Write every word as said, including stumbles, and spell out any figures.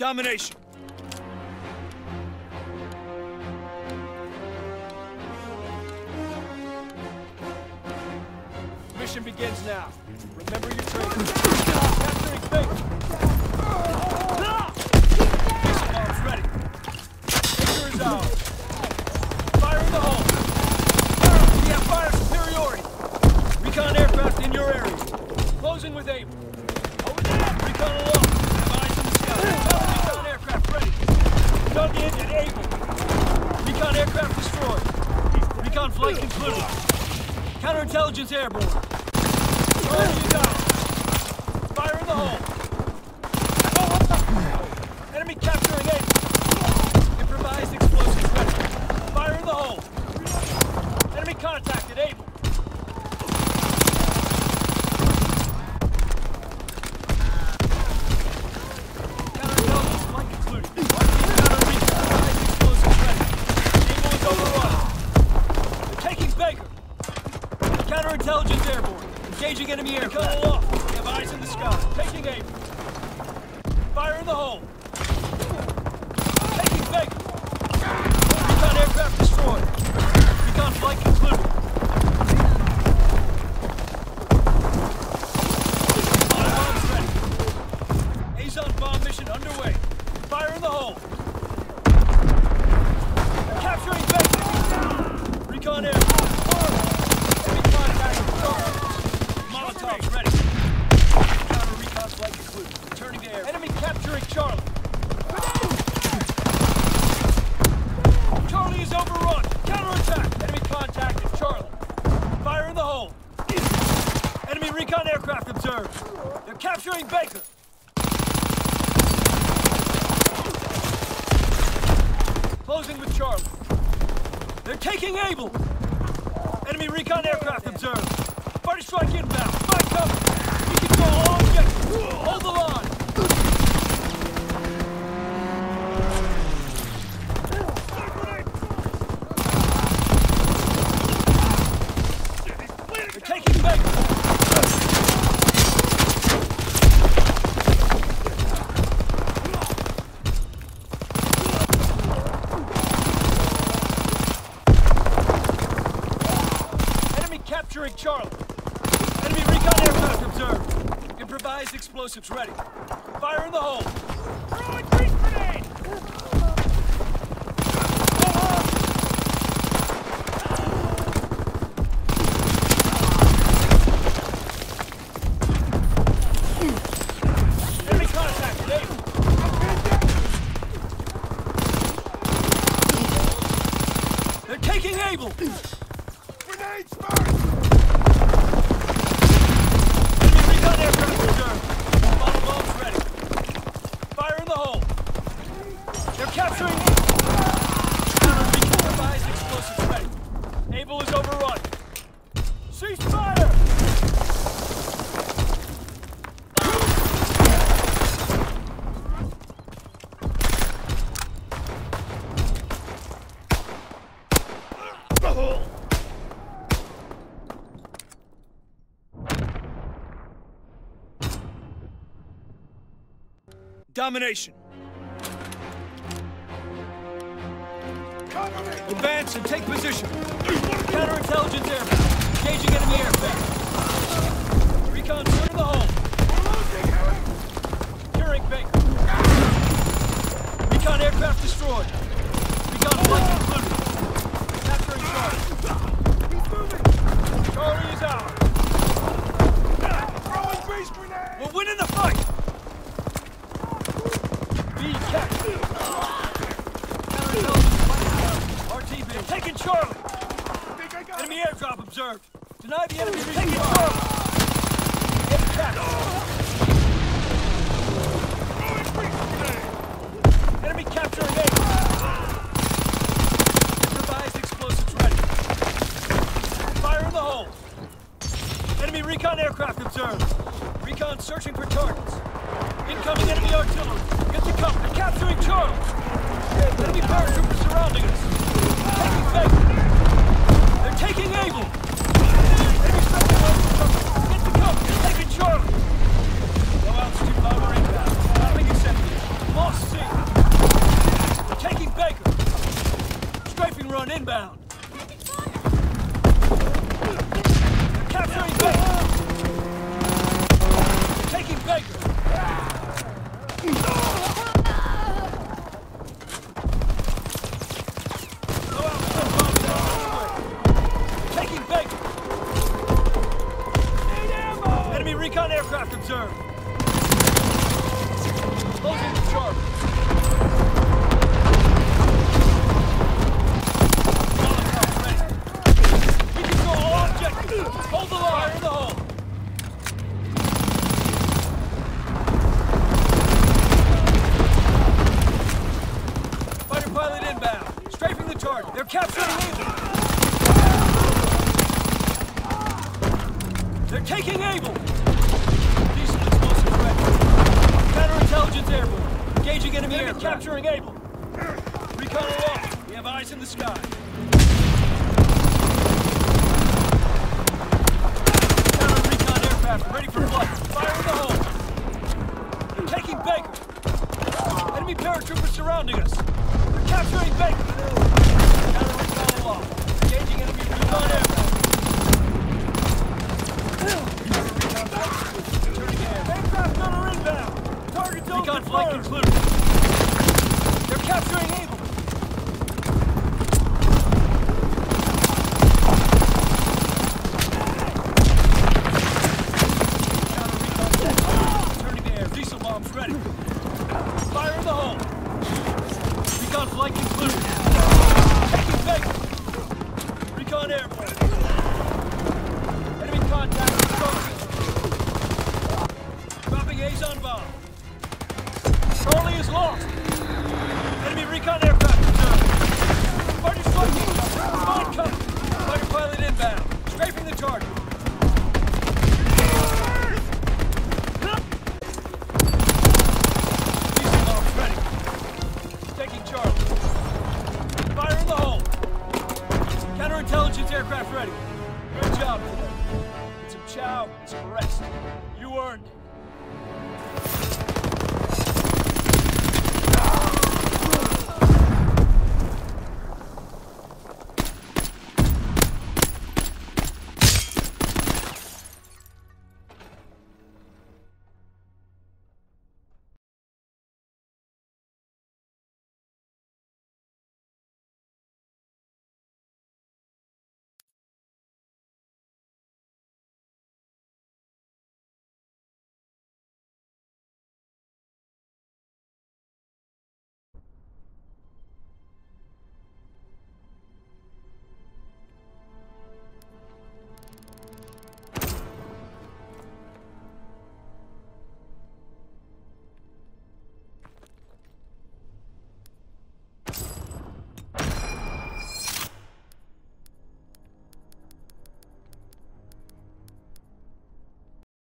Domination. Mission begins now. Remember your training. Capturing base. Mission arms ready. Victor is out. Fire in the hole. Fire. We have fire superiority. Recon aircraft in your area. Closing with aim. Over there. Recon alone. Have eyes on the sky. Recon aircraft ready. Dug in and able. Recon aircraft destroyed. Recon flight concluded. Counterintelligence airborne. Throw enemy down. Fire in the hole. Enemy capturing Able. Improvised explosive weapon. Fire in the hole. Enemy contacted Able. Counterintelligence flight concluded. Improvised explosive weapon. Able is overrun. They're taking Baker. Counterintelligence airborne. Engaging enemy aircraft. Recon aloft. Have eyes in the sky. Taking aim. Fire in the hole. Taking Baker. Recon aircraft destroyed. Recon flight concluded. Autobombs ready. Azon bomb mission underway. Fire in the hole. Capturing Baker. Recon aircraft. Molotov's ready. Counter recon flight concluded. Returning to air. Enemy capturing Charlie. Charlie is overrun. Counterattack. Enemy contacted Charlie. Fire in the hole. Enemy recon aircraft observed. They're capturing Baker. Closing with Charlie. They're taking Able. Enemy recon aircraft observed. Fighter strike inbound. Find cover. We control all objectives. Hold the line. They're taking Baker. Enemy capturing Charlie. Enemy recon aircraft observed. Improvised explosives ready. Fire in the hole. Throw a grease grenade! Enemy contact, Able. They're taking Able. Grenades fired! Capturing Able. Counter-revised explosives ready. Able is overrun. Cease fire! Domination. Advance and take position. Counterintelligence airfield. Engaging enemy airfield. Recon clear the hole. Curing Baker. Recon aircraft destroyed. Recon flight concluded. Capturing Charlie. Charlie is out. Throwing grease grenade. We're winning the fight. Be captured. Counterintelligence. They're taking Charlie! Enemy airdrop observed. Deny the enemy recon. Taking Charlie! Get attacked! Enemy capturing Able. Improvised explosives ready. Fire in the hole. Enemy recon aircraft observed. Recon searching for targets. Incoming enemy artillery. Get the cover. They're capturing Charlie! Enemy paratroopers surrounding us. Taking Baker. They're taking Able. Enemy structure lines are covered. Get the cover. They're taking Charlie. No altitude bomber inbound. Nothing accepted. Lost. Recon inbound. They're capturing Baker. Taking Baker. Taking Baker. Enemy recon aircraft observed. Closing the charge. Hold the line in the hole! Fighter pilot inbound. Strafing the target. They're capturing Abel. They're taking Abel. Decent explosive threat. Counterintelligence airborne. Engaging enemy air. Capturing Abel. Recon aloft. We have eyes in the sky. Ready for flight. Fire in the hole. They're taking Baker. Enemy paratroopers surrounding us. They're capturing Baker. Counter recon aloft. Engaging enemy recon aircraft. Returning air. Aircraft gunner inbound. Target zone. Recon flank included. They're capturing Abel. Charlie is lost!